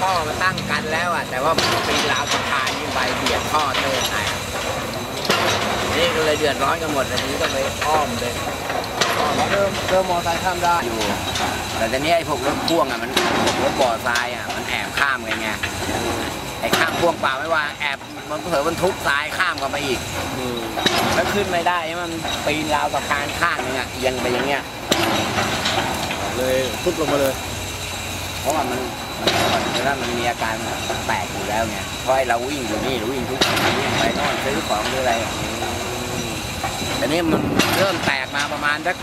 ท่อมาตั้งกันแล้วอ่ะแต่ว่ามันปีนราวสะพานยิ่งไปเบียดท่อเติมไหนนี่ก็เลยเดือดร้อนกันหมดอันนี้ก็ไปอ้อมเลยเริ่มมอไซค์ข้ามได้อยู่แต่ตอนนี้ไอ้พวกรถพ่วงอ่ะมันรถบ่อทรายอ่ะมันแอบข้ามไงไอ้ข้ามพ่วงเปล่าไม่ว่าแอบมันเผลอมันทุบทรายข้ามกันไปอีกแล้วขึ้นไม่ได้มันปีนราวสะพานข้างนึงอ่ะยังไปอย่างเงี้ยเลยทุบลงมาเลยเพราะว่ามันมีอาการแปลกอยู่แล้วไงเพราะเราวิ่งอยู่นี่เราวิ่งทุกทีไปนอนซื้อของหรืออะไรแต่นี่มันเริ่มแตกมาประมาณสัก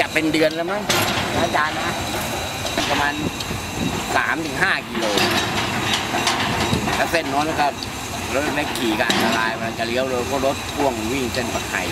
จะเป็นเดือนแล้วมั้งอาจารย์นะประมาณ 3-5 กิโลแล้วเส้นน้อยนะครับรถไม่ขี่กันอันตรายมันจะเลี้ยวเลยก็รถพ่วงวิ่งเส้นปักไข่